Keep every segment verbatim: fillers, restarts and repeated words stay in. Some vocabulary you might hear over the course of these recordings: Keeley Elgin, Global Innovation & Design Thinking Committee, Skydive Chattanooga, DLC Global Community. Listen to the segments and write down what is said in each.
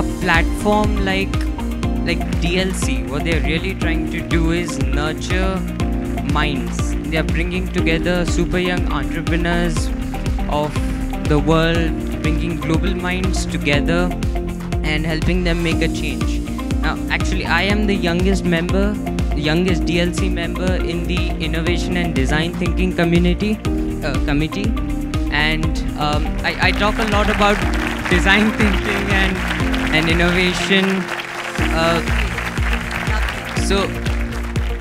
a platform like like D L C, what they're really trying to do is nurture minds. They're bringing together super young entrepreneurs of the world, bringing global minds together and helping them make a change. Now, actually, I am the youngest member, the youngest D L C member in the Innovation and Design Thinking community, uh, committee. And um, I, I talk a lot about design thinking and, and innovation. Uh, so,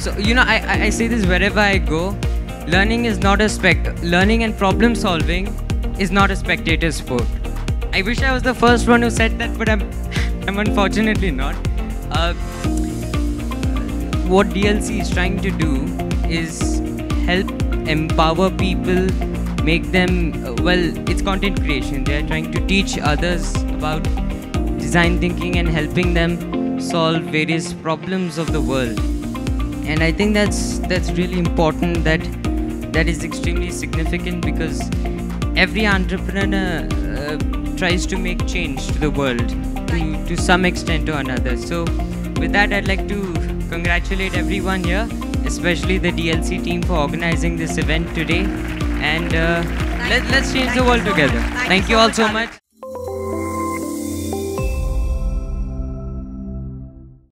so you know, I, I say this wherever I go, learning is not a spect. Learning and problem solving is not a spectator sport. I wish I was the first one who said that, but I'm, I'm unfortunately not. Uh, what D L C is trying to do is help empower people, make them, uh, well, it's content creation. They're trying to teach others about design thinking and helping them solve various problems of the world. And I think that's that's really important, that that is extremely significant, because every entrepreneur uh, tries to make change to the world to, to some extent or another. So with that, I'd like to congratulate everyone here, especially the D L C team, for organizing this event today. And uh, let, let's change the world together. Thank you all so much.